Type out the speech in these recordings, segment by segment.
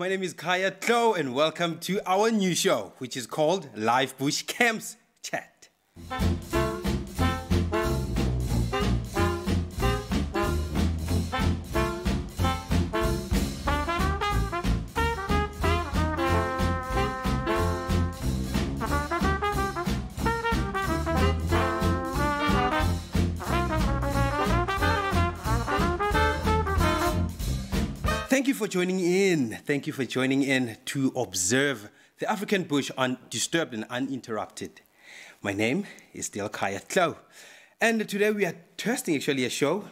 My name is Khaya Tlou and welcome to our new show, which is called Live Bush Camps Chat. Thank you for joining in. Thank you for joining in to observe the African bush undisturbed and uninterrupted. My name is still Khaya Tlou, and today we are testing actually a show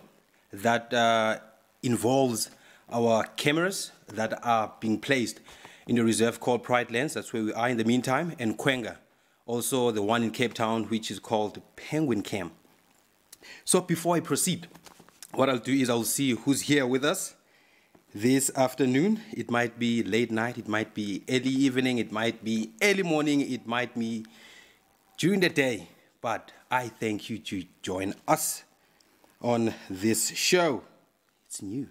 that involves our cameras that are being placed in a reserve called Pride Lands. That's where we are in the meantime, and Quenga, also the one in Cape Town, which is called Penguin Camp. So before I proceed, what I'll do is I'll see who's here with us this afternoon. It might be late night, it might be early evening, it might be early morning, it might be during the day, but I thank you to join us on this show. It's new.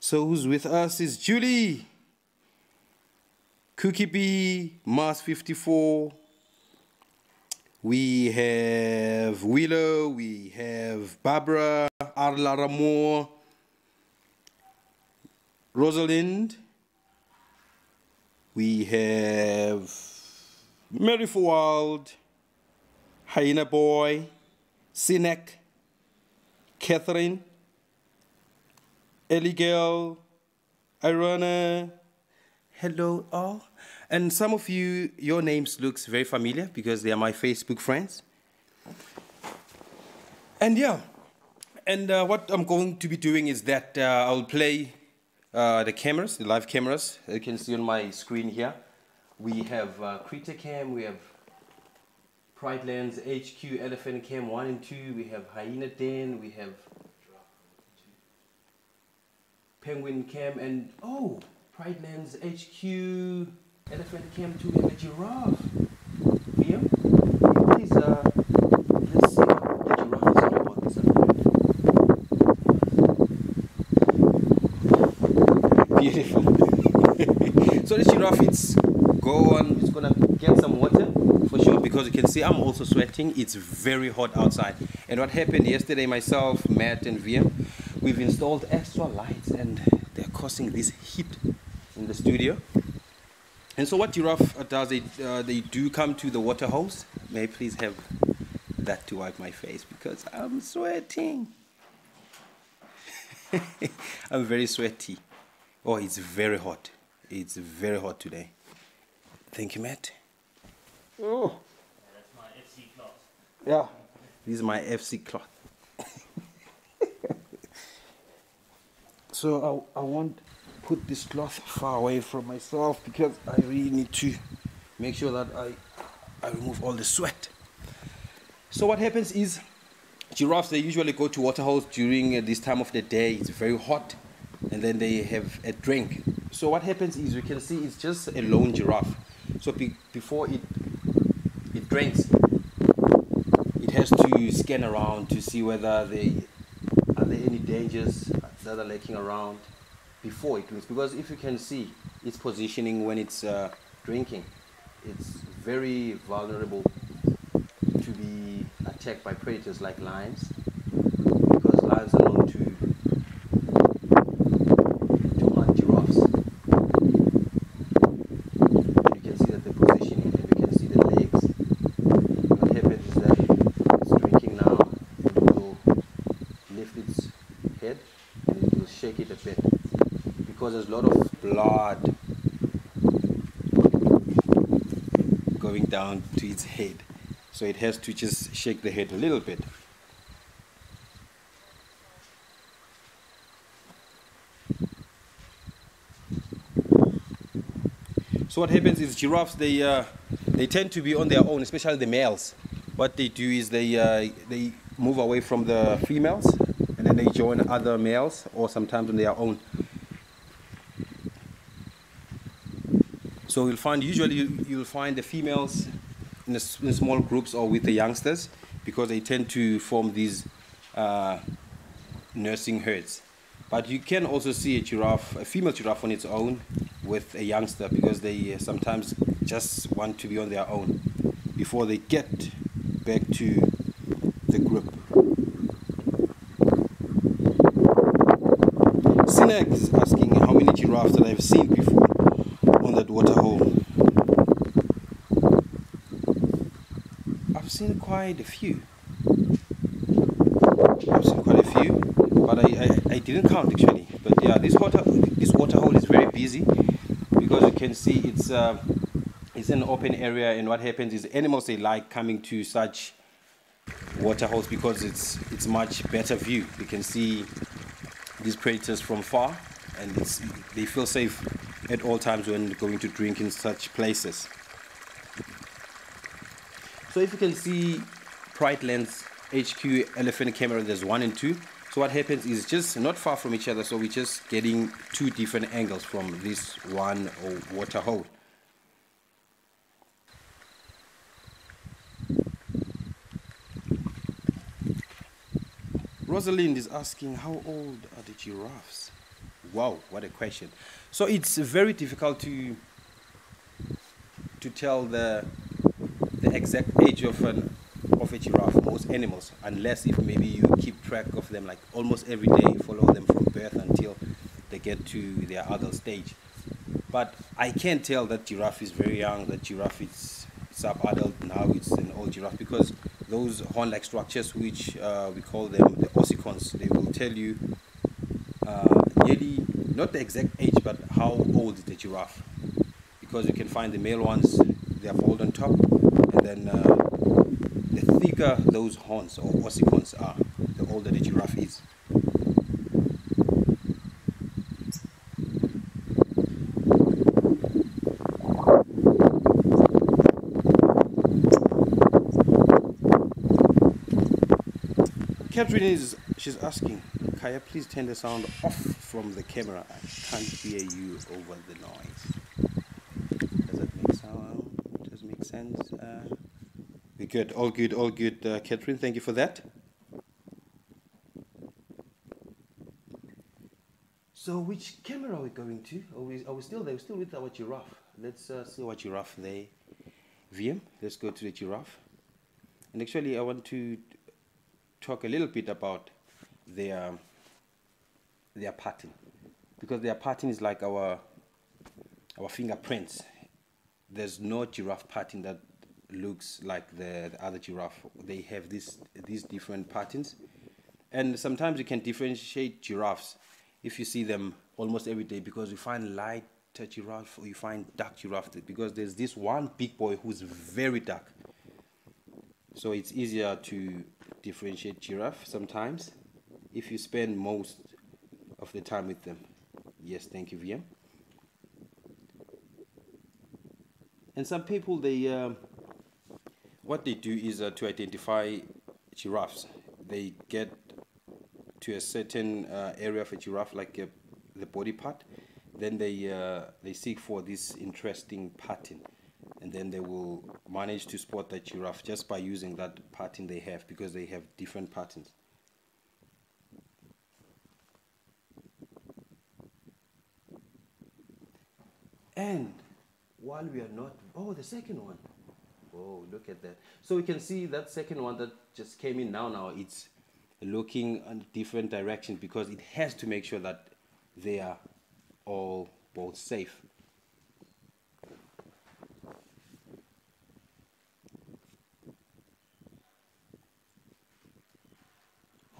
So who's with us is Julie, Cookie Bee, Mars 54, we have Willow, we have Barbara, Arla Ramore, Rosalind, we have Mary Forwald, Hyena Boy, Sinek, Catherine, Ellie Girl, Irona. Hello all. And some of you, your names looks very familiar because they are my Facebook friends. And yeah, and what I'm going to be doing is that I'll play the cameras, the live cameras, you can see on my screen here. We have Critter Cam, we have Pride Lands HQ Elephant Cam 1 and 2, we have Hyena Den, we have Penguin Cam, and oh, Pride Lands HQ Elephant Cam 2, we have a giraffe. VM, please, let's see what the giraffe is all about this afternoon. Beautiful. So this giraffe, it's gonna get some water for sure, because you can see I'm also sweating. It's very hot outside. And what happened yesterday, myself, Matt and VM, we've installed extra lights and they're causing this heat in the studio. And so what giraffe does, they do come to the water hose. May I please have that to wipe my face because I'm sweating. I'm very sweaty. Oh, it's very hot. It's very hot today. Thank you, Matt. Oh. Yeah, that's my FC cloth. Yeah. This is my FC cloth. So I won't put this cloth far away from myself because I really need to make sure that I remove all the sweat. So what happens is giraffes, they usually go to water holes during this time of the day. It's very hot. And then they have a drink. So what happens is, you can see it's just a lone giraffe. So before it drinks, it has to scan around to see whether there are any dangers that are lurking around before it drinks. Because if you can see its positioning when it's drinking, it's very vulnerable to be attacked by predators like lions, because lions are known to it a bit, because there's a lot of blood going down to its head, so it has to just shake the head a little bit. So what happens is giraffes, they tend to be on their own, especially the males. What they do is they move away from the females, and they join other males, or sometimes on their own. So you'll find, usually you'll find the females in small groups or with the youngsters, because they tend to form these nursing herds. But you can also see a female giraffe on its own, with a youngster, because they sometimes just want to be on their own before they get back to the group. Sinek is asking how many giraffes that I've seen before on that waterhole. I've seen quite a few. But I didn't count actually. But yeah, this waterhole is very busy, because you can see it's an open area, and what happens is animals, they like coming to such waterholes because it's much better view. You can see these predators from far, and they feel safe at all times when going to drink in such places. So if you can see Pride Lands HQ Elephant Camera, there's 1 and 2. So what happens is just not far from each other, so we're just getting two different angles from this one water hole. Rosalind is asking, how old are the giraffes? Wow, what a question. So it's very difficult to tell the exact age of a giraffe, most animals, unless if maybe you keep track of them, like almost every day you follow them from birth until they get to their adult stage. But I can tell that giraffe is very young, that giraffe is sub-adult, now it's an old giraffe, because those horn-like structures, which we call them the ossicones, they will tell you nearly, not the exact age, but how old is the giraffe, because you can find the male ones, they are bald on top, and then the thicker those horns or ossicones are, the older the giraffe is. Catherine she's asking, Khaya, please turn the sound off from the camera. I can't hear you over the noise. Does that make sound? Does it make sense? We're good, all good, all good, Catherine. Thank you for that. So which camera are we going to? Are we still there? We're still with our giraffe. Let's see what giraffe they VM. Let's go to the giraffe. And actually, I want to talk a little bit about their pattern, because their pattern is like our fingerprints. There's no giraffe pattern that looks like the other giraffe. They have these different patterns, and sometimes you can differentiate giraffes if you see them almost every day, because you find lighter giraffe or you find dark giraffe, because there's this one big boy who's very dark. So it's easier to differentiate giraffe sometimes if you spend most of the time with them. Yes, thank you, VM. And some people, they what they do is to identify giraffes. They get to a certain area of a giraffe, like the body part, then they seek for this interesting pattern, and then they will manage to spot that giraffe just by using that pattern they have, because they have different patterns. And while we are not, oh, the second one. Oh, look at that. So we can see that second one that just came in now, it's looking in different directions, because it has to make sure that they are all both safe.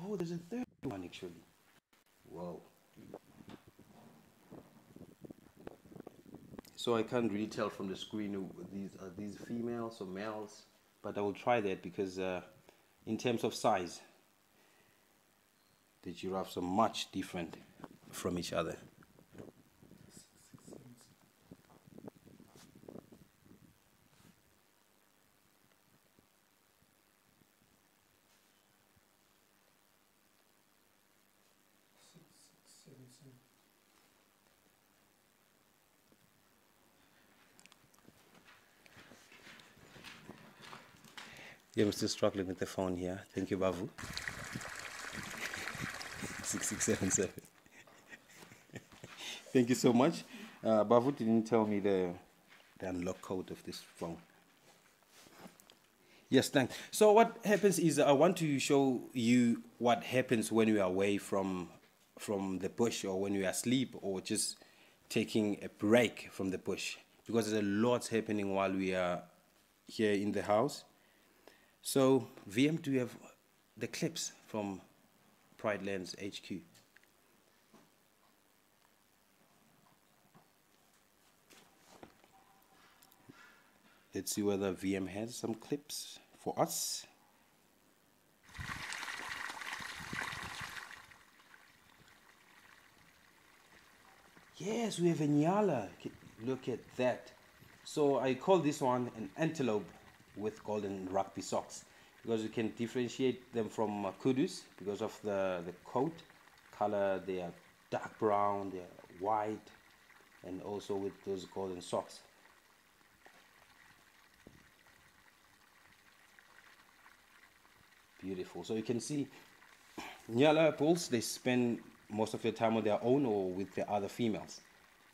Oh, there's a third one actually. Wow. So I can't really tell from the screen, these females or males, but I will try that, because in terms of size, the giraffes are much different from each other. Yeah, I'm still struggling with the phone here. Thank you, Bavu. 6677. Thank you so much. Bavu didn't tell me the unlock code of this phone. Yes, thanks. So what happens is I want to show you what happens when we are away from the bush, or when we are asleep, or just taking a break from the bush, because there's a lot happening while we are here in the house. So VM, do you have the clips from Pride Lands HQ? Let's see whether VM has some clips for us. Yes, we have a nyala. Look at that. So I call this one an antelope with golden rugby socks, because you can differentiate them from kudus because of the coat color. They are dark brown, they are white, and also with those golden socks. Beautiful. So you can see nyala bulls, they spend most of their time on their own or with the other females.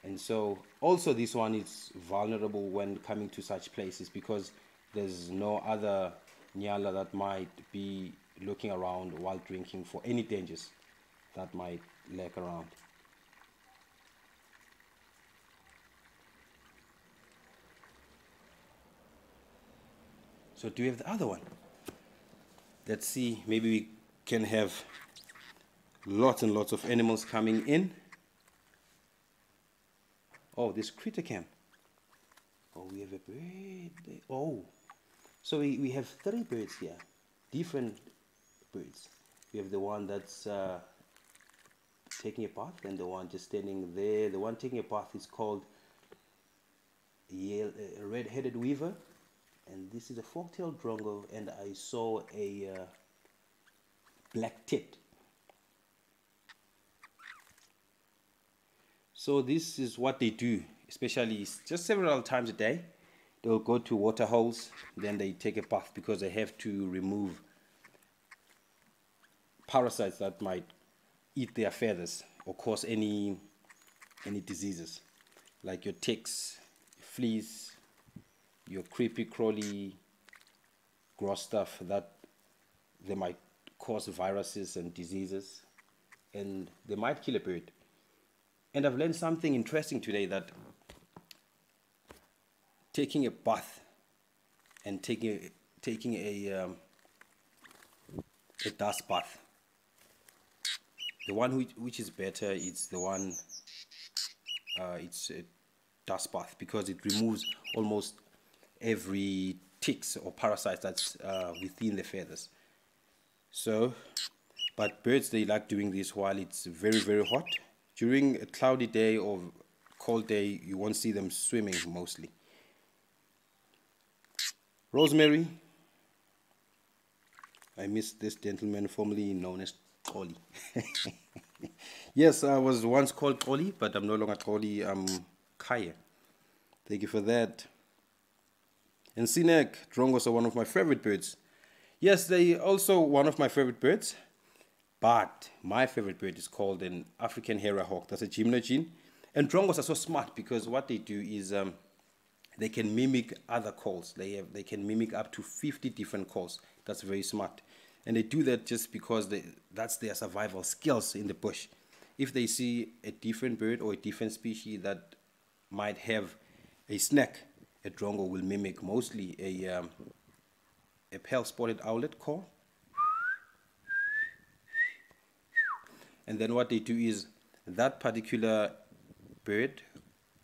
And so also this one is vulnerable when coming to such places, because there's no other nyala that might be looking around while drinking for any dangers that might lurk around. So do you have the other one? Let's see, maybe we can have lots and lots of animals coming in. Oh, this Critter Cam. Oh, we have a bird. Oh, so we have three birds here, different birds. We have the one that's taking a bath, and the one just standing there. The one taking a bath is called a red-headed weaver, and this is a fork-tailed drongo, and I saw a black tit. So this is what they do, especially just several times a day. They'll go to water holes, then they take a bath, because they have to remove parasites that might eat their feathers or cause any diseases, like your ticks, fleas, your creepy crawly gross stuff that they might cause viruses and diseases, and they might kill a bird. And I've learned something interesting today, that taking a bath and taking a dust bath, the one which is better is the one it's a dust bath, because it removes almost every ticks or parasites that's within the feathers. So, but birds, they like doing this while it's very, very hot. During a cloudy day or cold day, you won't see them swimming mostly. Rosemary. I miss this gentleman formerly known as Trolly. Yes, I was once called Trolly, but I'm no longer Trolly. I'm Khaya. Thank you for that. And Sinek, drongos are one of my favorite birds. Yes, they also one of my favorite birds. But my favorite bird is called an African Harrier-Hawk. That's a gymnogene. And drongos are so smart, because what they do is they can mimic other calls. They can mimic up to 50 different calls. That's very smart. And they do that just because that's their survival skills in the bush. If they see a different bird or a different species that might have a snack, a drongo will mimic mostly a pale spotted owlet call. And then what they do is that particular bird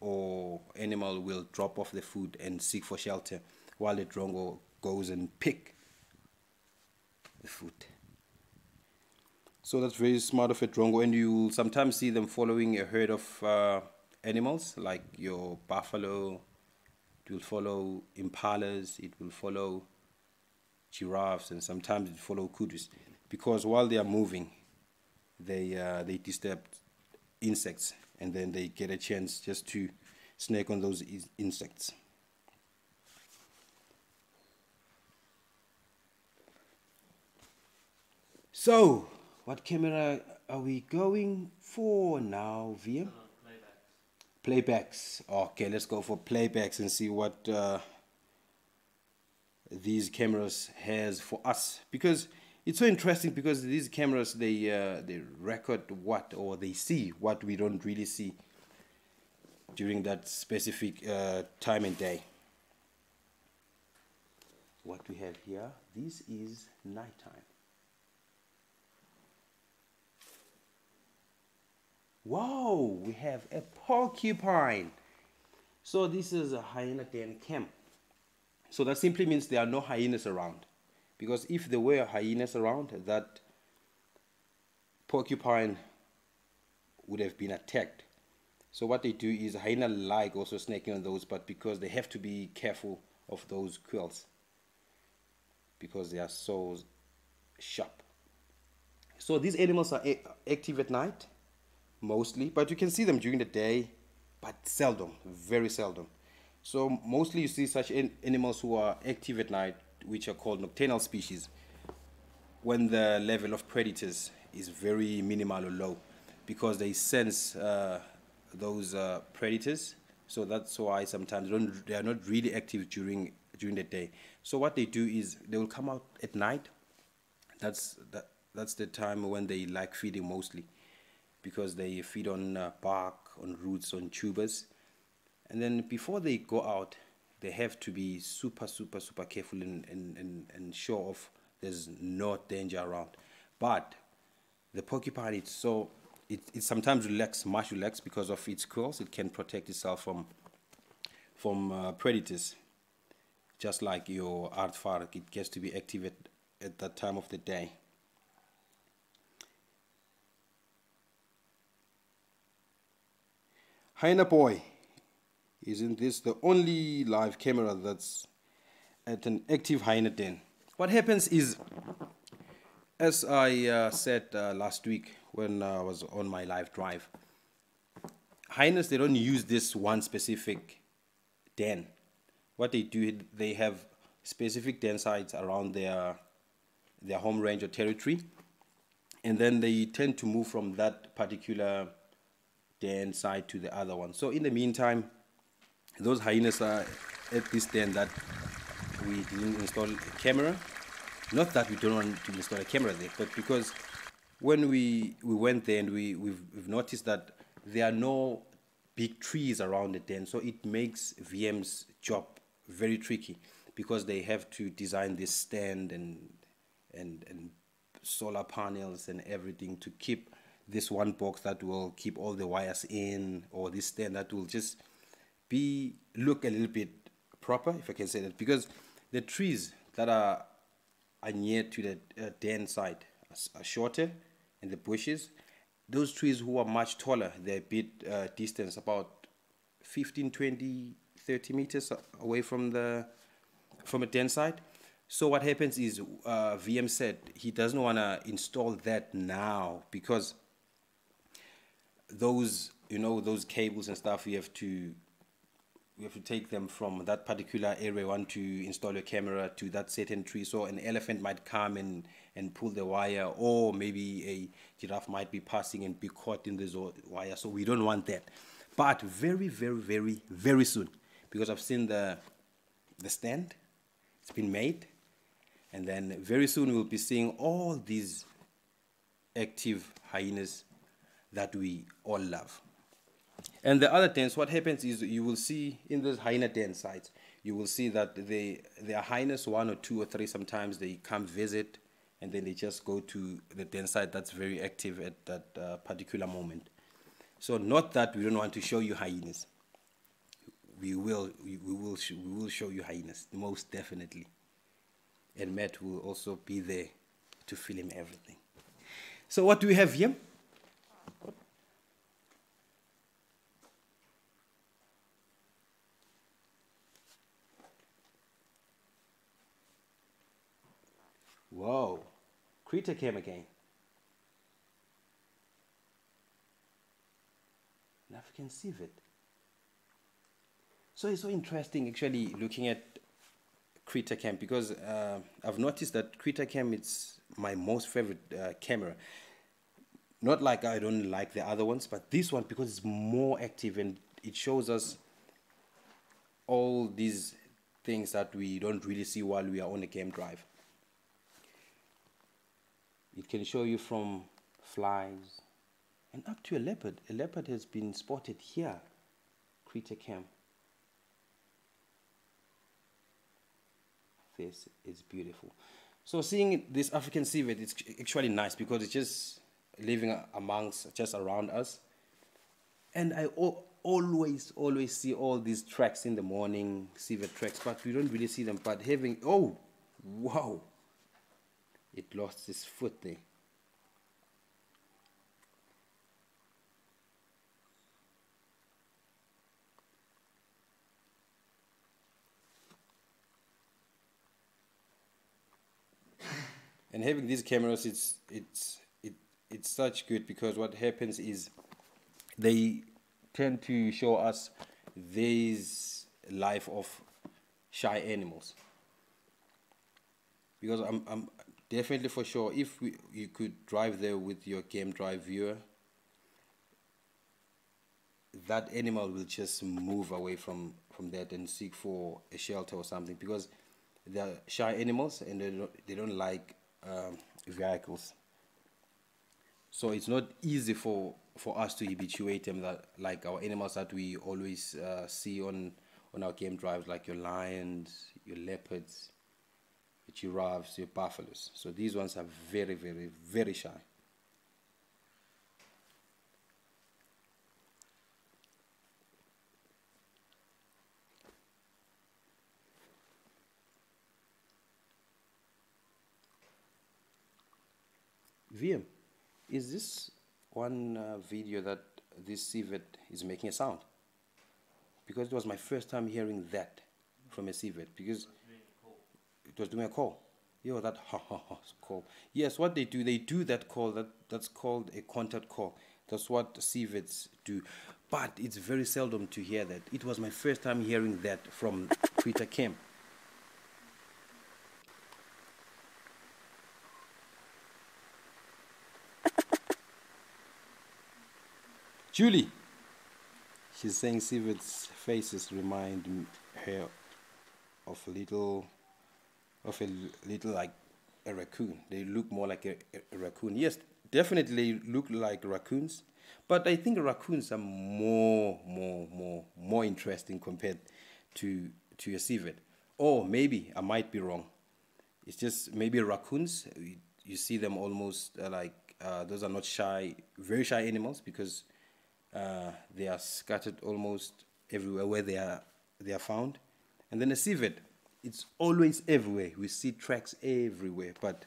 or animal will drop off the food and seek for shelter, while the drongo goes and pick the food. So that's very smart of a drongo. And you'll sometimes see them following a herd of animals, like your buffalo. It will follow impalas, it will follow giraffes, and sometimes it follow kudus, because while they are moving, they disturb insects, and then they get a chance just to snack on those insects. So, what camera are we going for now, VM? Playback. Playbacks. Okay, let's go for playbacks and see what these cameras has for us, because it's so interesting, because these cameras, they record what, or they see what we don't really see during that specific time and day. What we have here, this is nighttime. Wow, we have a porcupine. So this is a hyena den camp. So that simply means there are no hyenas around, because if there were hyenas around, that porcupine would have been attacked. So what they do is, hyena like also snacking on those, but because they have to be careful of those quills, because they are so sharp. So these animals are active at night mostly, but you can see them during the day, but seldom, very seldom. So mostly you see such animals who are active at night, which are called nocturnal species, when the level of predators is very minimal or low, because they sense those predators. So that's why sometimes they are not really active during the day. So what they do is they will come out at night. That's the time when they like feeding mostly, because they feed on bark, on roots, on tubers. And then before they go out, they have to be super careful and sure of there's no danger around. But the porcupine, it sometimes much relaxed because of its quills. It can protect itself from predators, just like your aardvark. It gets to be active at that time of the day. Hyena boy, isn't this the only live camera that's at an active hyena den? What happens is, as I said last week when I was on my live drive, hyenas, they don't use this one specific den. What they do, they have specific den sites around their home range or territory, and then they tend to move from that particular den side to the other one. So in the meantime, those hyenas are at this den that we didn't install a camera. Not that we don't want to install a camera there, but because when we went there and we've noticed that there are no big trees around the den, so it makes VM's job very tricky, because they have to design this stand and solar panels and everything to keep this one box that will keep all the wires in, or this stand that will just look a little bit proper, if I can say that, because the trees that are near to the den side are shorter, and the bushes, those trees who are much taller, they're a bit distance, about 15, 20, 30 meters away from a den side. So what happens is, VM said he doesn't want to install that now, because those, you know, those cables and stuff, we have to take them from that particular area one to install a camera to that certain tree. So an elephant might come and pull the wire, or maybe a giraffe might be passing and be caught in this wire. So we don't want that. But very soon, because I've seen the stand, it's been made, and then very soon we'll be seeing all these active hyenas that we all love. And the other dens, what happens is, you will see in those hyena den sites, you will see that they are hyenas 1 or 2 or 3. Sometimes they come visit, and then they just go to the den site that's very active at that particular moment. So not that we don't want to show you hyenas. We will show you hyenas, most definitely. And Matt will also be there to film everything. So what do we have here? Whoa, Critter Cam again. An African civet. So it's so interesting actually looking at Critter Cam, because I've noticed that Critter Cam is my most favorite camera. Not like I don't like the other ones, but this one, because it's more active and it shows us all these things that we don't really see while we are on a game drive. It can show you from flies and up to a leopard. A leopard has been spotted here, Critter Cam. This is beautiful. So seeing this African civet, it's actually nice because it's just living amongst, just around us. And I always see all these tracks in the morning, civet tracks, but we don't really see them. But having, oh, wow, it lost its foot there. And having these cameras, it's such good because what happens is they tend to show us this life of shy animals. Because I'm definitely for sure, if you could drive there with your game drive viewer, that animal will just move away from that and seek for a shelter or something, because they're shy animals and they don't like vehicles. So it's not easy for us to habituate them, that like our animals that we always see on our game drives, like your lions, your leopards, your giraffes, your buffaloes. So these ones are very, very, very shy. VM, is this one video that this civet is making a sound? Because it was my first time hearing that from a civet, because it was doing a call. Yo, that ha ha ha call. Yes, what they do that call, that's called a contact call. That's what civets do. But it's very seldom to hear that. It was my first time hearing that from Critter Cam. Julie, she's saying civet's faces remind her of a little like a raccoon. They look more like a raccoon. Yes, definitely look like raccoons, but I think raccoons are more interesting compared to a civet. Or maybe I might be wrong. It's just maybe raccoons, you see them almost those are not shy, very shy animals, because they are scattered almost everywhere where they are found. And then a civet, it's always everywhere. We see tracks everywhere, but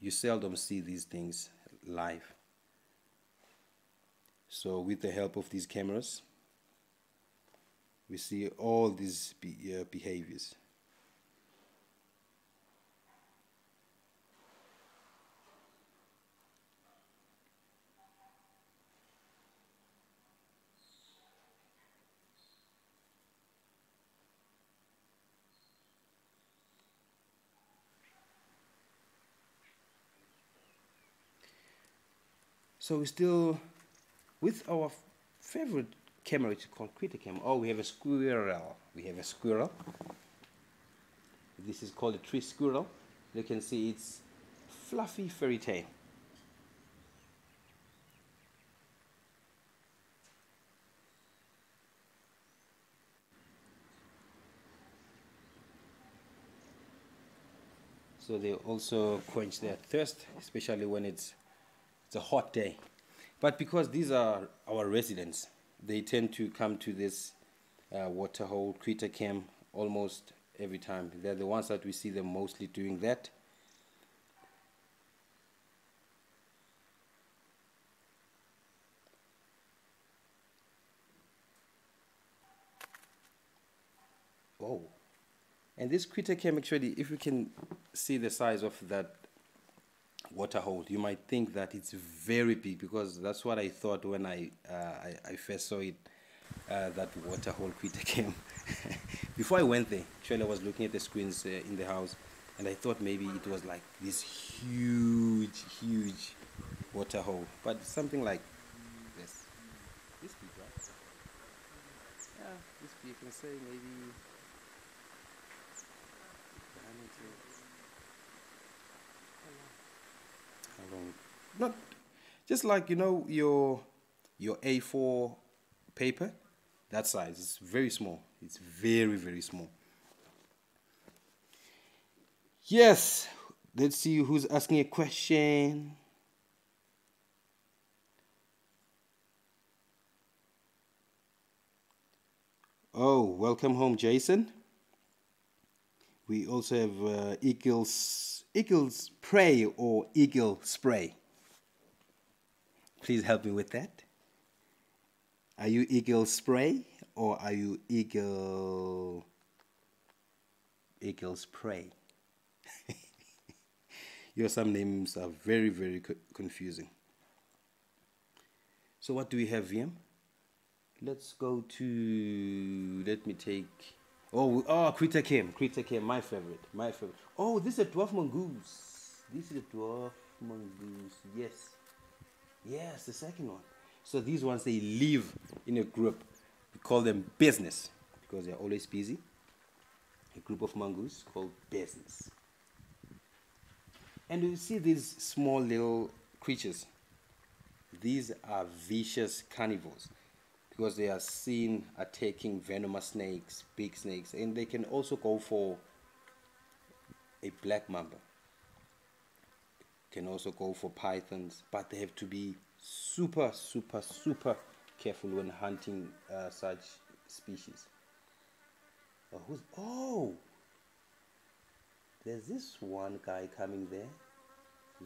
you seldom see these things live. So with the help of these cameras, we see all these behaviors. So we're still with our favorite camera, which is called Critter Cam. Oh, we have a squirrel. We have a squirrel. This is called a tree squirrel. You can see it's fluffy fairy tail. So they also quench their thirst, especially when it's a hot day. But because these are our residents, they tend to come to this waterhole, Critter Cam, almost every time. They're the ones that we see them mostly doing that. Oh, and this Critter Cam, actually, if we can see the size of that waterhole, you might think that it's very big, because that's what I thought when I first saw it, that waterhole Critter Cam. Before I went there, actually I was looking at the screens in the house, and I thought maybe it was like this huge waterhole, but something like this big, right? you can say maybe how long? Not just like, you know, your A4 paper, that size. It's very small. It's very, very small. Yes, let's see who's asking a question. Oh, welcome home, Jason. We also have eagle's prey or eagle spray. Please help me with that. Are you eagle spray or are you eagle's prey? Your some names are very, very confusing. So what do we have, VM? Let's go to, let me take, oh, Critter Cam, my favorite. Oh, this is a dwarf mongoose. Yes. Yes, the second one. So these ones, they live in a group. We call them business because they're always busy. A group of mongoose called business. And you see these small little creatures. These are vicious carnivores because they are seen attacking venomous snakes, big snakes, and they can also go for a black mamba. Can also go for pythons, but they have to be super, super, super careful when hunting such species. Oh, there's this one guy coming there.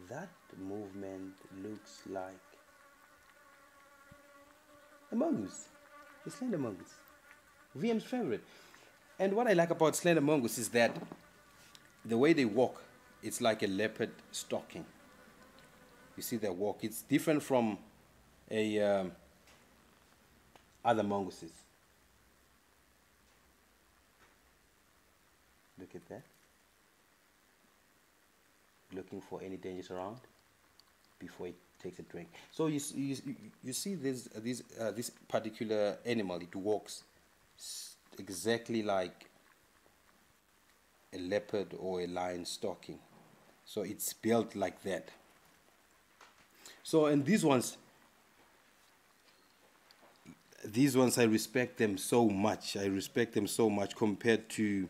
That movement looks like a mongoose, a slender mongoose, VM's favorite. And what I like about slender mongoose is that the way they walk, it's like a leopard stalking. You see their walk. It's different from a other mongooses. Look at that. Looking for any dangers around before it takes a drink. So you see this particular animal. It walks exactly like a leopard or a lion stalking. So it's built like that. So, and these ones, I respect them so much. I respect them so much compared to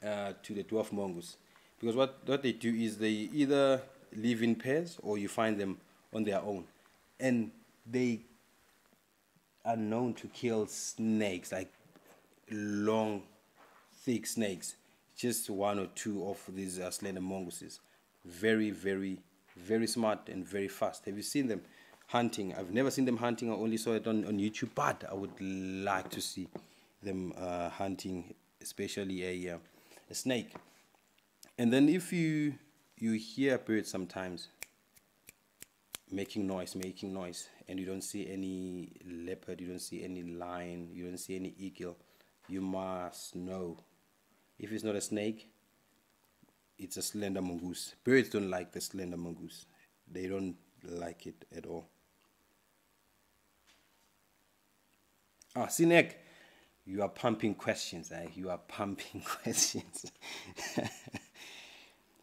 the dwarf mongoose, because what they do is they either live in pairs or you find them on their own, and they are known to kill snakes, like long, thick snakes. Just one or two of these slender mongooses. Very, very, very smart and very fast. Have you seen them hunting? I've never seen them hunting. I only saw it on YouTube, but I would like to see them hunting, especially a snake. And then if you hear birds sometimes making noise, and you don't see any leopard, you don't see any lion, you don't see any eagle, you must know. If it's not a snake, it's a slender mongoose. Birds don't like the slender mongoose. They don't like it at all. Ah, Sinek, you are pumping questions, eh? You are pumping questions.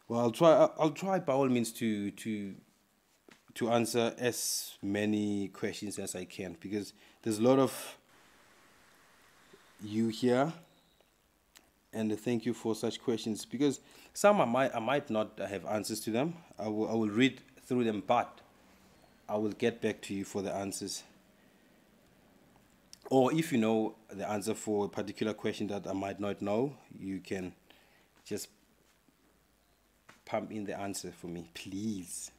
Well, I'll try by all means to answer as many questions as I can, because there's a lot of you here. And thank you for such questions, because some I might not have answers to them. I will read through them, but I will get back to you for the answers. Or if you know the answer for a particular question that I might not know, you can just pump in the answer for me, please.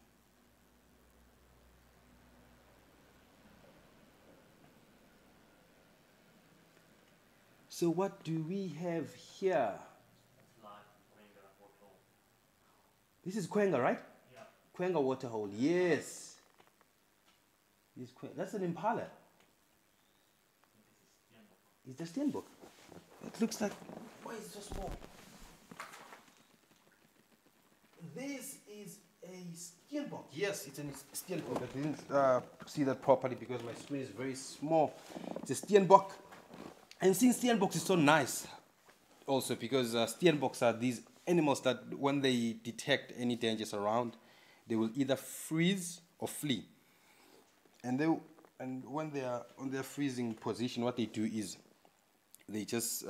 So what do we have here? This is Quenga, right? Yeah. Quenga waterhole. Yes. That's an impala. It's a steenbok. It looks like. Why is it so small? This is a steenbok. Yes, it's a steenbok. I didn't see that properly because my screen is very small. It's a steenbok. And since steenboks is so nice, also because steenboks are these animals that when they detect any dangers around, they will either freeze or flee. And when they are on their freezing position, what they do is they just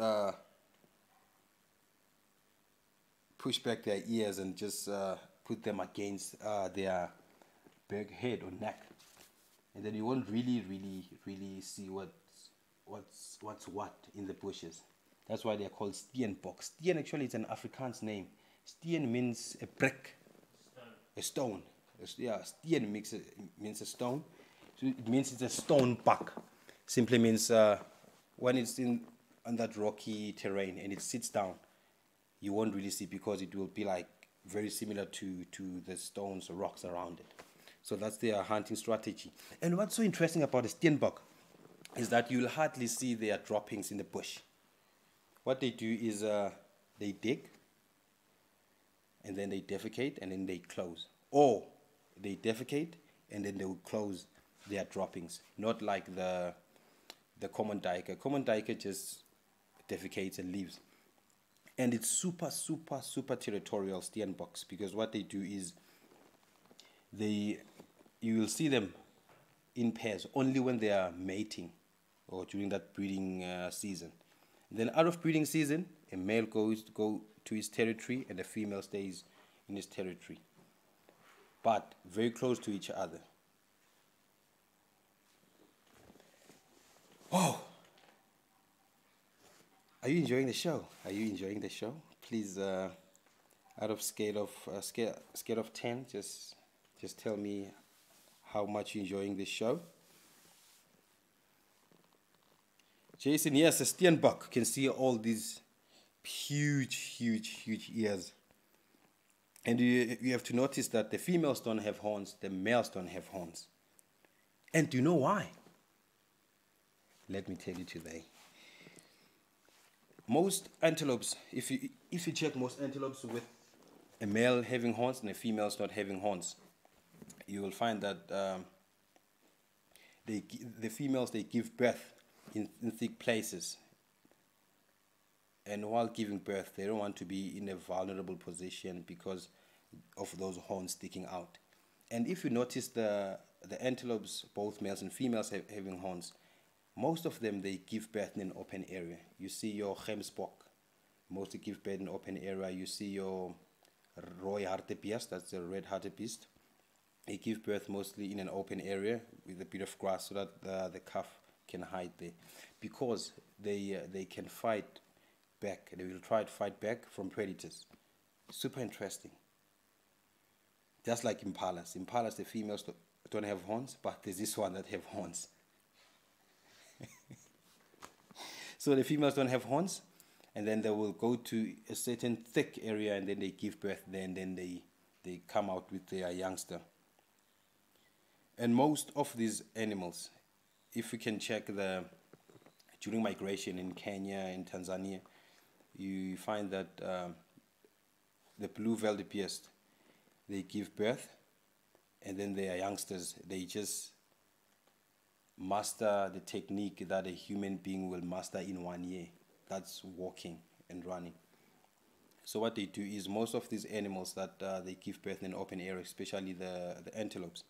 push back their ears and just put them against their back head or neck. And then you won't really see what's what in the bushes. That's why they are called steenbok. Steen actually is an Afrikaans name. Steen means a brick, a stone. Yeah, steen means a stone. So it means it's a stone buck. Simply means when it's on that rocky terrain and it sits down, you won't really see because it will be like very similar to the stones or rocks around it. So that's their hunting strategy. And what's so interesting about a steenbok is that you'll hardly see their droppings in the bush. What they do is they dig, and then they defecate, and then they close. Or they defecate, and then they will close their droppings. Not like the common duiker. Common duiker just defecates and leaves. And it's super territorial, steenboks, because what they do is you will see them in pairs only when they are mating or during that breeding season. Then out of breeding season, a male goes to his territory and a female stays in his territory, but very close to each other. Oh, are you enjoying the show? Are you enjoying the show? Please, out of scale of 10, just tell me how much you're enjoying this show. Jason, yes, a steenbok. Can see all these huge ears. And you have to notice that the females don't have horns, the males don't have horns. And do you know why? Let me tell you today. Most antelopes, if you check most antelopes with a male having horns and a female's not having horns, you will find that the females, they give birth in thick places, and while giving birth they don't want to be in a vulnerable position because of those horns sticking out. And if you notice the antelopes, both males and females having horns, most of them, they give birth in an open area. You see your gemsbok, mostly give birth in an open area. You see your rooi-hartebees, that's the red-headed beast. They give birth mostly in an open area with a bit of grass so that the calf can hide there, because they can fight back. They will try to fight back from predators. Super interesting. Just like impalas. Impalas, the females don't have horns, but there's this one that have horns. So the females don't have horns, and then they will go to a certain thick area, and then they give birth there, and then they come out with their youngster. And most of these animals, if we can check during migration in Kenya and Tanzania, you find that the blue veldipiers, they give birth, and then their youngsters, they just master the technique that a human being will master in 1 year. That's walking and running. So what they do is most of these animals that they give birth in an open area, especially the antelopes,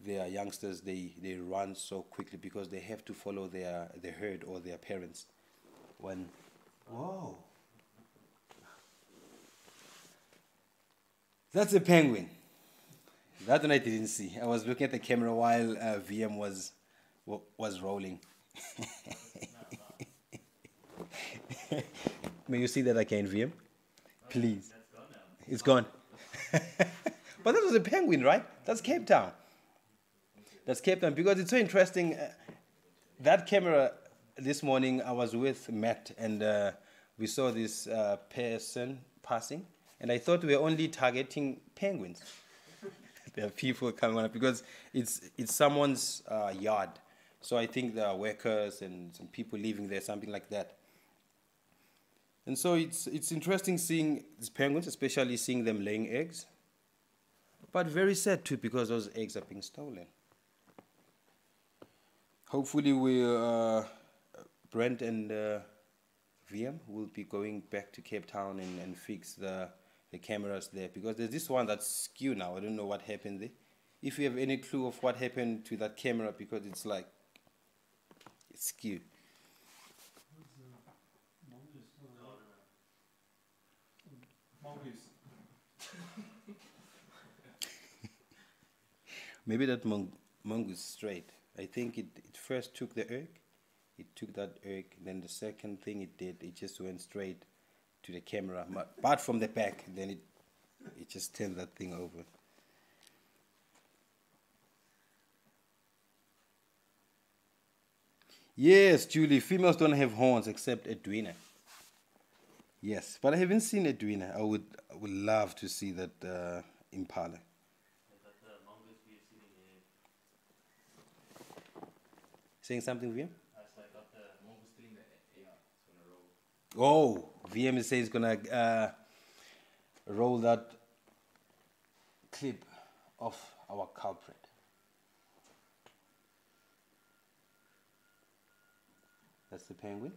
their youngsters, they run so quickly because they have to follow the herd or their parents. When, whoa, that's a penguin. That one I didn't see. I was looking at the camera while VM was rolling. May you see that again, VM? Please. That's gone now. It's gone. But that was a penguin, right? That's Cape Town. That's Cape Town, because it's so interesting. That camera, this morning I was with Matt, and we saw this person passing, and I thought we were only targeting penguins. There are people coming up because it's someone's yard. So I think there are workers and some people living there, something like that. And so it's interesting seeing these penguins, especially seeing them laying eggs. But very sad too, because those eggs are being stolen. Hopefully, we Brent and VM will be going back to Cape Town and fix the cameras there, because there's this one that's skewed now. I don't know what happened there. If you have any clue of what happened to that camera, because it's like, it's skewed. Maybe that mongoose straight. I think it first took the egg. It took that egg. Then the second thing it did, it just went straight to the camera, but from the back. Then it just turned that thing over. Yes, Julie. Females don't have horns except Edwina. Yes, but I haven't seen Edwina. I would love to see that impala. Saying something, VM? Oh, VM says he's gonna roll that clip of our culprit. That's the penguin.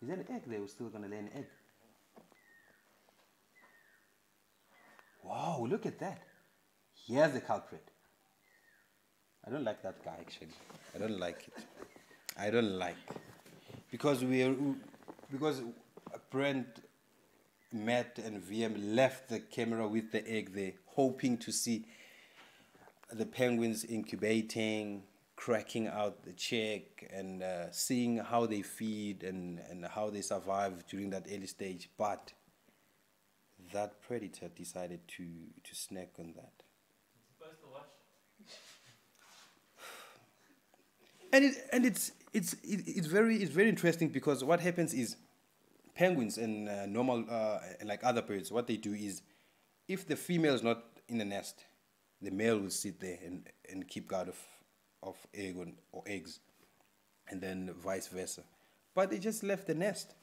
Is that an egg there? We're still gonna lay an egg. Wow, look at that. Here's the culprit. I don't like that guy, actually. I don't like it. I don't like it. Because Brent, Matt, and VM left the camera with the egg there, hoping to see the penguins incubating, cracking out the chick, and seeing how they feed and how they survive during that early stage. But that predator decided to snack on that. You're supposed to watch. And it's very interesting, because what happens is penguins and normal like other birds, what they do is, if the female is not in the nest, the male will sit there and keep guard of egg or eggs, and then vice versa. But they just left the nest.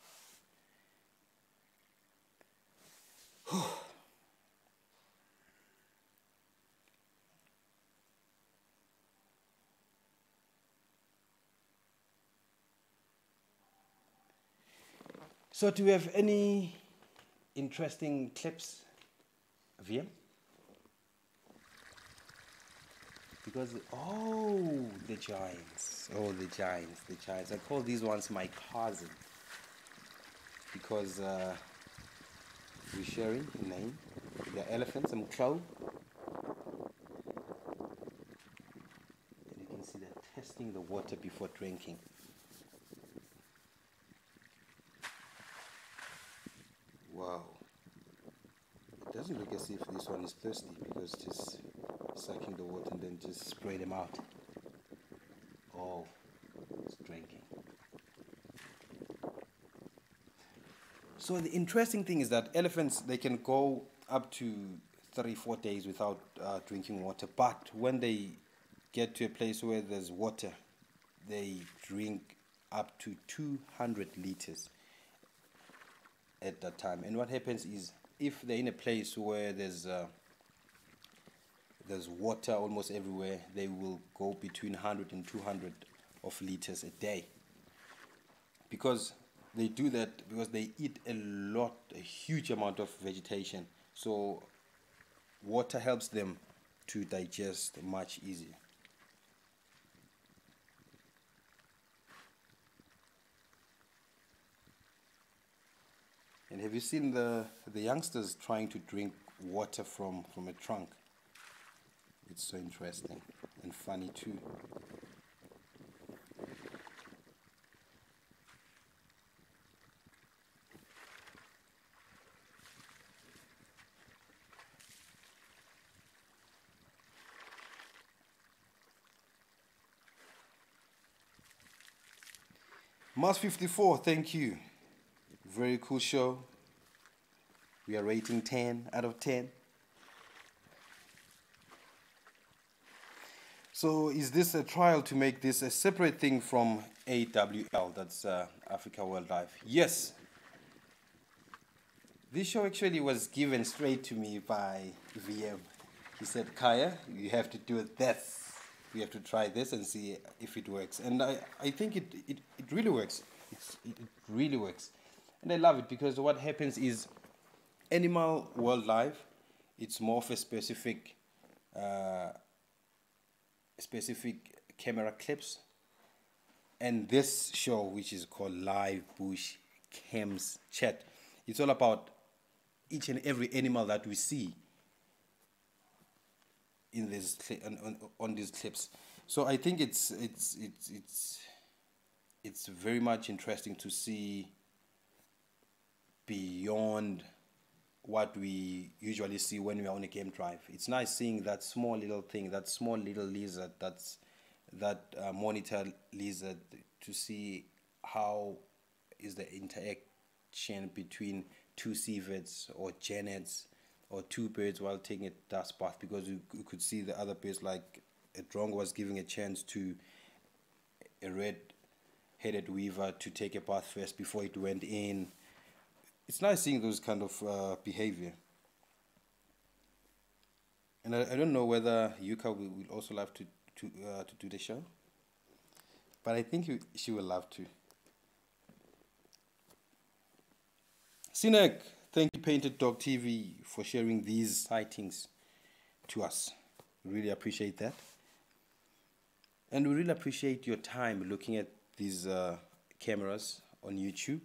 So do you have any interesting clips, VM? Because, oh, the giants. Oh, the giants, the giants. I call these ones my cousins, because we're sharing the name. They're elephants, I'm Chloe. And you can see they're testing the water before drinking. Wow, it doesn't look as if this one is thirsty, because just sucking the water and then just spray them out. Oh, it's drinking. So the interesting thing is that elephants, they can go up to 3-4 days without drinking water, but when they get to a place where there's water, they drink up to 200 liters. At that time. And what happens is, if they're in a place where there's water almost everywhere, they will go between 100 and 200 of liters a day. Because they do that because they eat a huge amount of vegetation. So water helps them to digest much easier. And have you seen the youngsters trying to drink water from a trunk? It's so interesting and funny too. Mars 54, thank you. Very cool show. We are rating 10 out of 10. So is this a trial to make this a separate thing from AWL? That's Africa Wildlife. Yes. This show actually was given straight to me by VM. He said, Khaya, you have to do this. we have to try this and see if it works. And I think it really works. It really works. And I love it because what happens is animal wildlife, it's more of a specific camera clips. And this show, which is called Live Bush Camps Chat, it's all about each and every animal that we see in this on these clips. So I think it's very much interesting to see beyond what we usually see when we are on a game drive. It's nice seeing that small little thing, that small little lizard, that monitor lizard, to see how is the interaction between two civets or genets or two birds while taking a dust bath, because we could see the other birds, like a drongo was giving a chance to a red-headed weaver to take a bath first before it went in. It's nice seeing those kind of behavior. And I don't know whether Yuka will also love to do the show, but I think she will love to. Sinek, thank you, Painted Dog TV, for sharing these sightings to us. Really appreciate that. And we really appreciate your time looking at these cameras on YouTube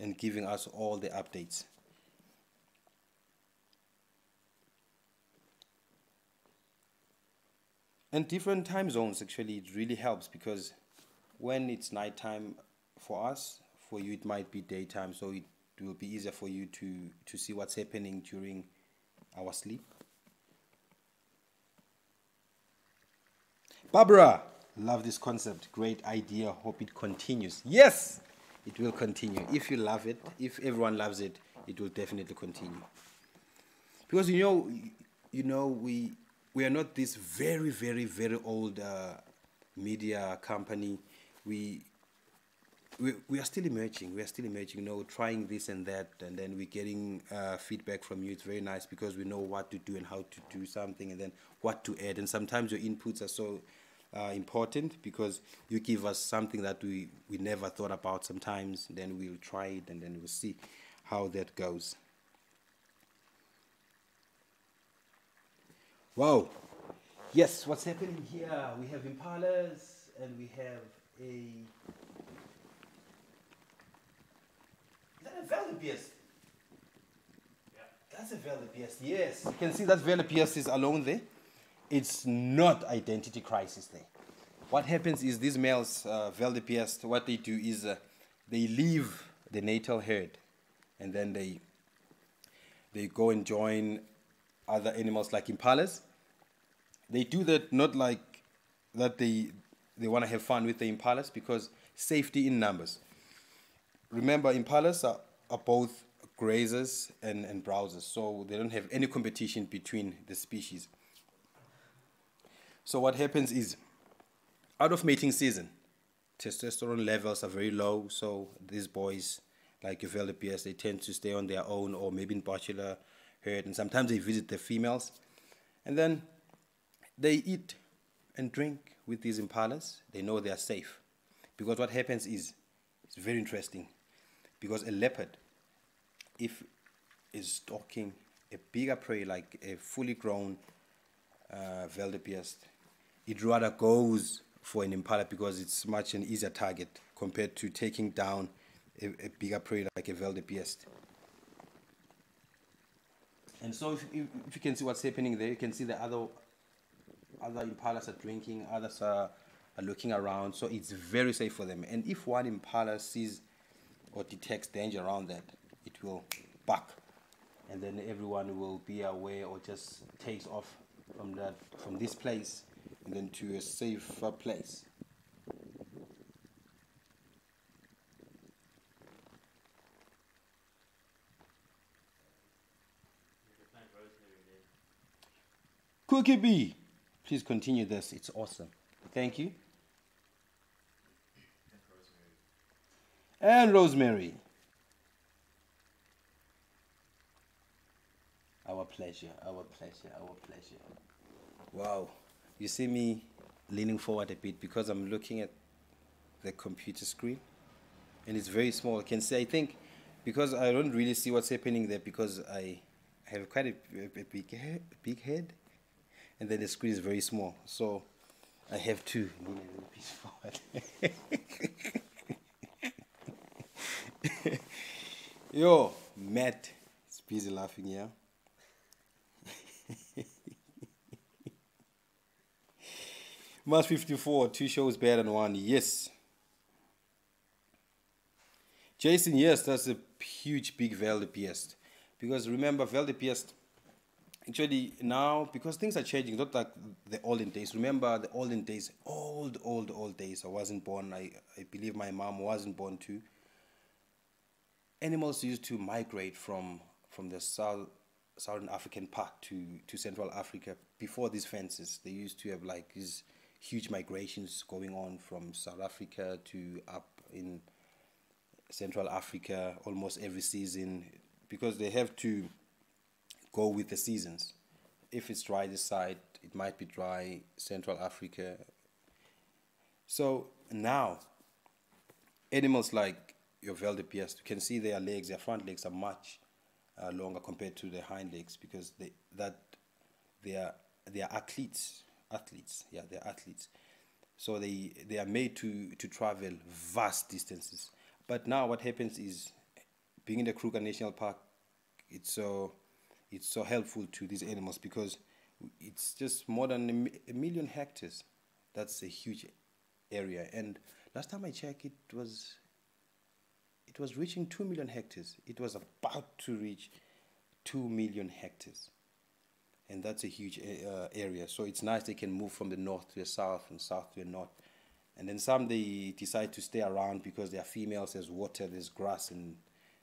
and giving us all the updates. And different time zones, actually, it really helps, because when it's nighttime for us, for you it might be daytime, so it will be easier for you to see what's happening during our sleep. Barbara, love this concept. Great idea. Hope it continues. Yes, it will continue. If you love it, if everyone loves it, it will definitely continue. Because you know, we are not this very, very, very old media company. We are still emerging. We are still emerging, you know, trying this and that, and then we're getting feedback from you. It's very nice, because we know what to do and how to do something, and then what to add. And sometimes your inputs are so important, because you give us something that we never thought about sometimes. Then we'll try it, and then we'll see how that goes. Wow. Yes, what's happening here? We have impalas, and we have a veldipiers. Yeah. That's a veldipiers, yes. You can see that veldipiers is alone there. It's not identity crisis there. What happens is these males, veldipiers, what they do is they leave the natal herd, and then they go and join other animals like impalas. They do that not like that they want to have fun with the impalas, because safety in numbers. Remember, impalas are both grazers and browsers, so they don't have any competition between the species. So what happens is, out of mating season, testosterone levels are very low, so these boys, like your veldipiers, they tend to stay on their own, or maybe in bachelor herd, and sometimes they visit the females. And then they eat and drink with these impalas. They know they are safe, because what happens is, it's very interesting, because a leopard, if is stalking a bigger prey like a fully grown veldipiers, it rather goes for an impala, because it's much an easier target compared to taking down a bigger prey like a veldipiers. And so if you can see what's happening there, you can see the other impalas are drinking, others are looking around, so it's very safe for them. And if one impala sees or detects danger around that, it will buck, and then everyone will be aware, or just takes off from this place and then to a safer place. Cookie Bee, please continue this. It's awesome. Thank you. And Rosemary. Our pleasure, our pleasure, our pleasure. Wow. You see me leaning forward a bit because I'm looking at the computer screen and it's very small. I can see, I think, because I don't really see what's happening there because I have quite a big head and then the screen is very small. So I have to lean a little bit forward. Yo, Matt, it's busy laughing here. March 54, 2 shows better than 1. Yes. Jason, yes, that's a huge, big veldipiers. Because remember, veldipiers, actually now, because things are changing, not like the olden days. Remember the olden days, old days. I wasn't born. I believe my mom wasn't born too. Animals used to migrate from the southern African part to Central Africa. Before these fences, they used to have like these huge migrations going on from South Africa to up in Central Africa almost every season because they have to go with the seasons. If it's dry this side, it might be dry Central Africa. So now, animals like your veldipiers, you can see their legs, their front legs are much longer compared to their hind legs because they are athletes. Yeah, they're athletes. So they are made to travel vast distances. But now what happens is, being in the Kruger National Park, it's so helpful to these animals because it's just more than a million hectares. That's a huge area. And last time I checked, it was reaching 2 million hectares. It was about to reach 2 million hectares. And that's a huge area. So it's nice they can move from the north to the south and south to the north. And then some they decide to stay around because they are females, there's water, there's grass. And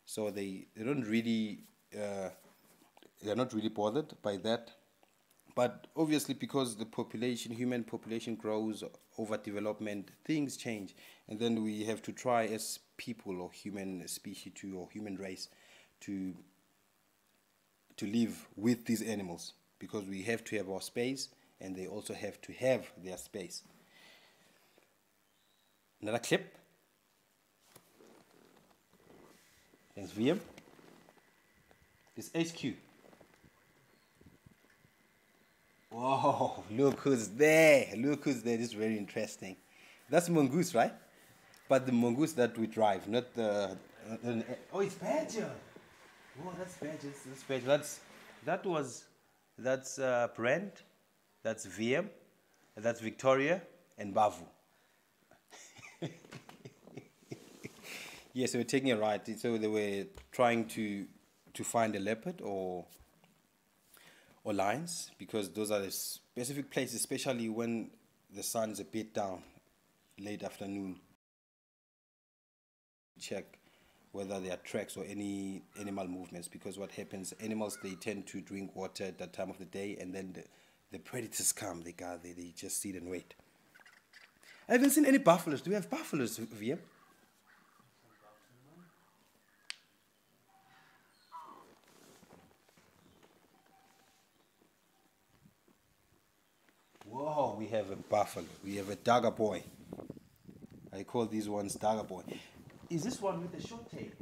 so they don't really, they're not really bothered by that. But obviously because the population, human population grows, overdevelopment, things change. And then we have to try as people or human species to, or human race to live with these animals. Because we have to have our space, and they also have to have their space. Another clip. Thanks, VM. It's HQ. Whoa, look who's there. Look who's there. This is very interesting. That's mongoose, right? But the mongoose that we drive, not the... Oh, it's badger. Oh, that's badger. That's badger. That's Brent, that's VM, that's Victoria, and Bavu. Yes, they were taking a ride. So they were trying to find a leopard or lions, because those are the specific places, especially when the sun is a bit down, late afternoon. Check whether there are tracks or any animal movements, because what happens, animals, they tend to drink water at that time of the day, and then the predators come, they gather, they just sit and wait. I haven't seen any buffaloes. Do we have buffaloes, VM? Whoa, we have a buffalo. We have a Daga boy. I call these ones Daga boy. Is this one with a short tail? Let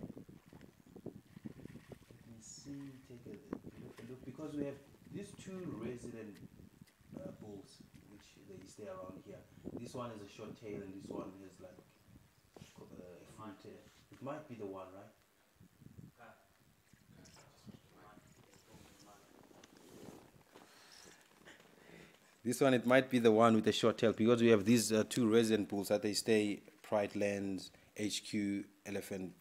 me see, take a look, because we have these 2 resident bulls, which they stay around here. This one has a short tail and this one has like a front tail. It might be the one, right? This one, it might be the one with the short tail, because we have these 2 resident bulls that they stay Pride Lands HQ Elephant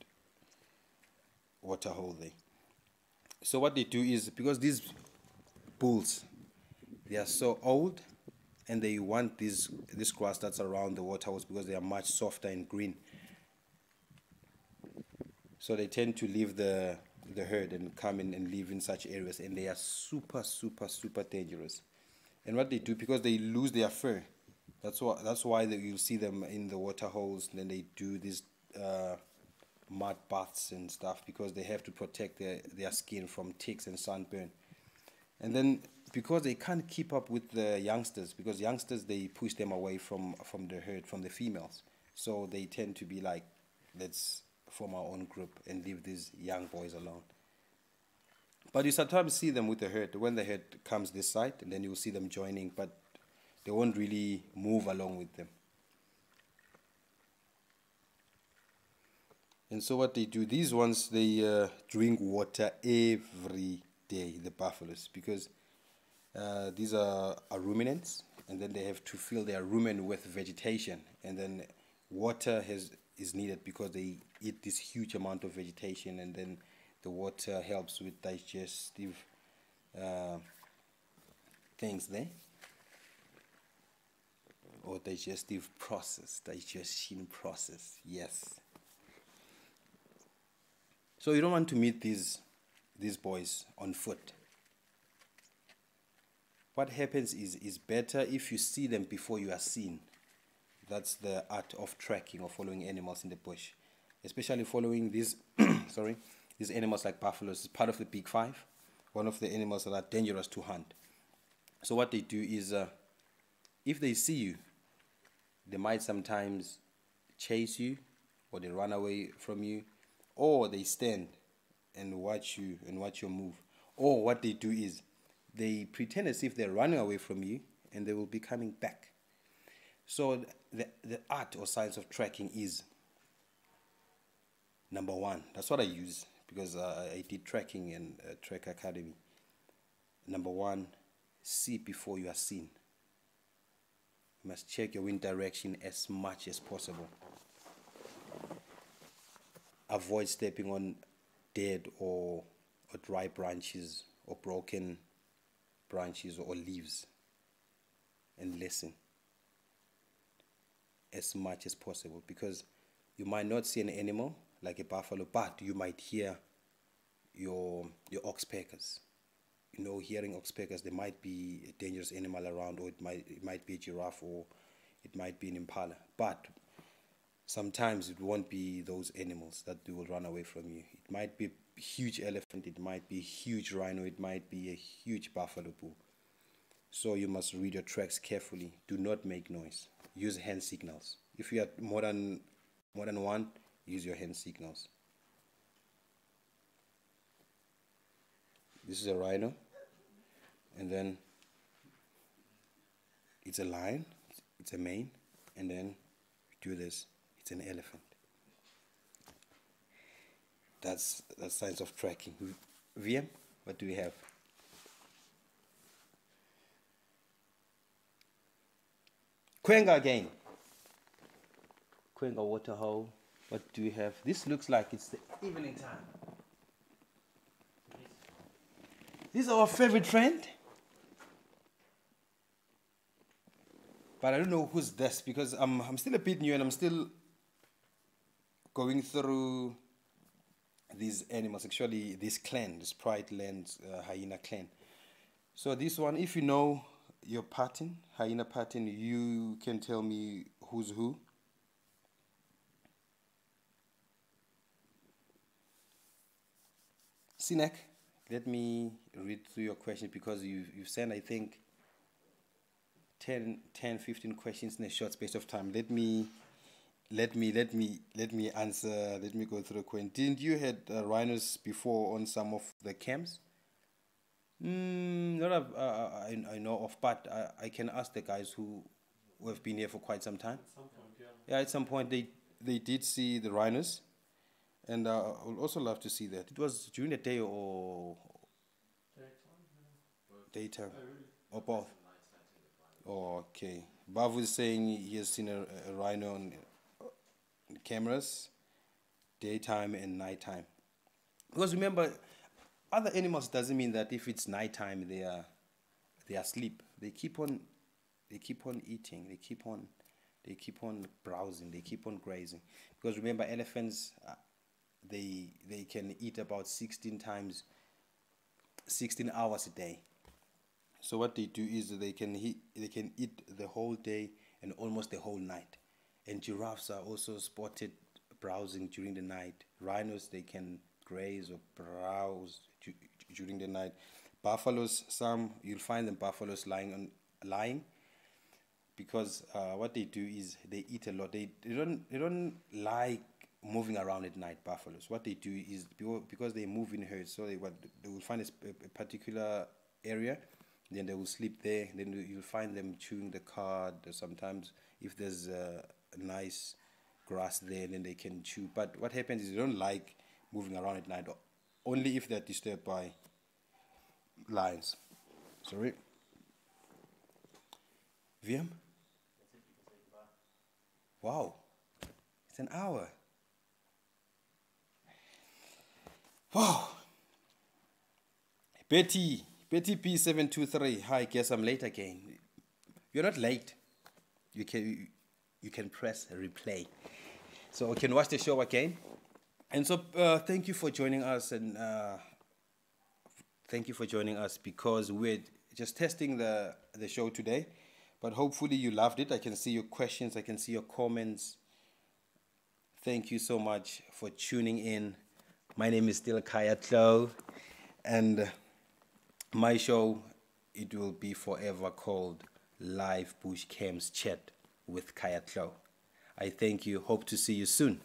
Waterhole there. So what they do is, because these bulls, they are so old, and they want this grass that's around the waterholes because they are much softer and green. So they tend to leave the herd and come in and live in such areas, and they are super, super, super dangerous. And what they do, because they lose their fur. That's why you'll see them in the water holes, and then they do these mud baths and stuff, because they have to protect their skin from ticks and sunburn. And then because they can't keep up with the youngsters, because youngsters, they push them away from the herd, from the females. So they tend to be like, let's form our own group and leave these young boys alone. But you sometimes see them with the herd. When the herd comes this side, and then you'll see them joining, but they won't really move along with them. And so what they do, these ones, they drink water every day, the buffaloes, because these are ruminants, and then they have to fill their rumen with vegetation, and then water is needed because they eat this huge amount of vegetation, and then the water helps with digestive things there, or digestive process, digestion process, yes. So you don't want to meet these boys on foot. What happens is better if you see them before you are seen. That's the art of tracking or following animals in the bush, especially following these these animals like buffaloes. It's part of the big five, one of the animals that are dangerous to hunt. So what they do is, if they see you, they might sometimes chase you, or they run away from you, or they stand and watch you and watch your move. Or what they do is, they pretend as if they're running away from you, and they will be coming back. So the art or science of tracking is, number one, that's what I use, because I did tracking in Trek Academy. Number one, see before you are seen. You must check your wind direction as much as possible. Avoid stepping on dead or dry branches or broken branches or leaves, and listen as much as possible, because you might not see an animal like a buffalo, but you might hear your oxpeckers. You know, hearing oxpeckers, there might be a dangerous animal around, or it might be a giraffe, or it might be an impala. But sometimes it won't be those animals that will run away from you. It might be a huge elephant, it might be a huge rhino, it might be a huge buffalo bull. So you must read your tracks carefully. Do not make noise. Use hand signals. If you have more than one, use your hand signals. This is a rhino, and then it's a lion, it's a mane, and then do this, it's an elephant. That's the science of tracking. VM, what do we have? Quenga again. Quenga waterhole. What do we have? This looks like it's the evening time. This is our favorite friend. But I don't know who's this, because I'm still a bit new, and I'm still going through these animals, actually this clan, this Pride Lands hyena clan. So this one, if you know your pattern, hyena pattern, you can tell me who's who. Sinek, let me read through your questions, because you've sent, I think, 15 questions in a short space of time. Let me answer. Let me go through. Didn't you had rhinos before on some of the camps? Not I know of, but I can ask the guys who have been here for quite some time. At some point, yeah. Yeah, at some point they did see the rhinos, and I would also love to see that. It was during the day or daytime, or both. Okay, Bavu is saying he has seen a rhino on cameras, daytime and nighttime. Because remember, other animals doesn't mean that if it's nighttime they are asleep. They keep on eating. They keep on browsing. They keep on grazing. Because remember, elephants they can eat about 16 hours a day. So what they do is they can eat the whole day and almost the whole night. And giraffes are also spotted browsing during the night. Rhinos, they can graze or browse during the night. buffaloes. Some you'll find them buffaloes lying, because what they do is they eat a lot. They don't like moving around at night. Buffaloes, what they do is, because they move in herds, so they will find a particular area, then they will sleep there. Then you'll find them chewing the cud. Sometimes if there's a nice grass there, then they can chew. But what happens is they don't like moving around at night, only if they're disturbed by lions. Sorry. VM? Wow, it's an hour. Wow. Betty P723. Hi, guess I'm late again. You're not late. You can press replay, so you can watch the show again. And so thank you for joining us, and thank you for joining us, because we're just testing the show today. But hopefully you loved it. I can see your questions. I can see your comments. Thank you so much for tuning in. My name is still Khaya Tlou, and my show, it will be forever called Live Bush Camps Chat with Khaya Tlou. I thank you. Hope to see you soon.